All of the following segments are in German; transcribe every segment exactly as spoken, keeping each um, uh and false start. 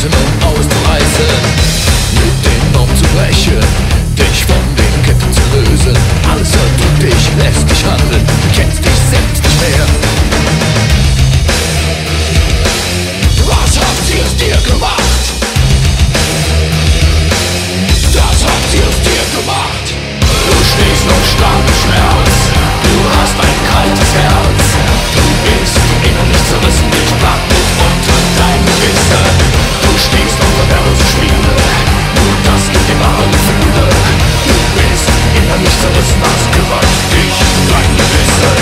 Grenzen, um auszureißen, mit dem Baum zu brechen, dich von den Ketten zu lösen. Alles hört um dich, lässt dich handeln, du kennst dich selbst nicht mehr. Was habt ihr aus dir gemacht? Das habt ihr aus dir gemacht. Du stehst noch stark im Schmerz, du hast ein kaltes Herz. Du bist innerlich zerrissen, dich packt mit unter deinen Fisten. Du stehst unter wertlose Spiele, nur das gibt dir wahre Gefühle. Du bist innerlich zerrissen, hast gewagt dich in dein Gewissen.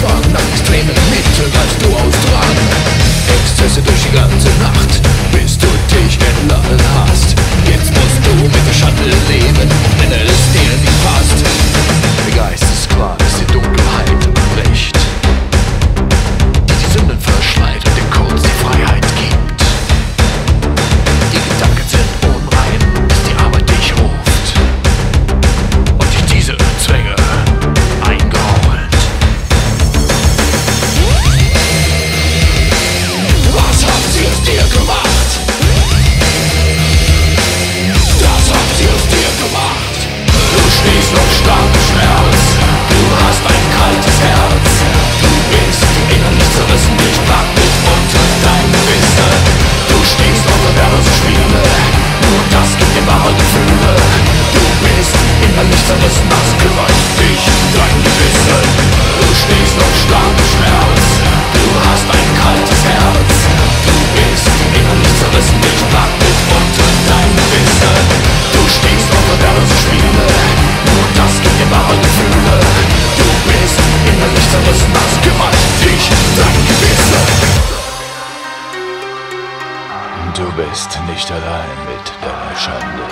Zwang nach extremen Mitteln kannst du austragen. Exzesse durch die ganze Nacht, bis du dich entladen hast. Jetzt musst du mit der Schande leben, wenn es dir nicht passt. Der Geistesqual ist die Dunkelheit und Licht, die die Sünden verschleiert und dem Kurz die Freiheit gibt. Die Gedanken sind unrein, bis die Arbeit dich ruft und dich diese Zwänge bist nicht allein mit deiner Schande.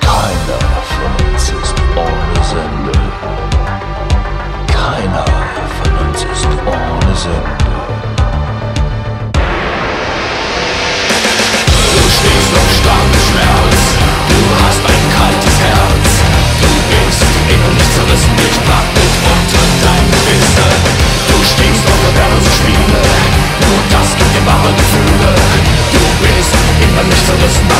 Keiner von uns ist ohne Sünde. Keiner von uns ist ohne Sünde. Du stehst noch stark im Schmerz, du hast ein kaltes Herz. Du bist innerlich zerrissen, dich packt mit unter deinem Gewissen. Du stehst unter wertlose Spiele, nur das gibt dir wahre Gefühle. Du bist innerlich zerrissen.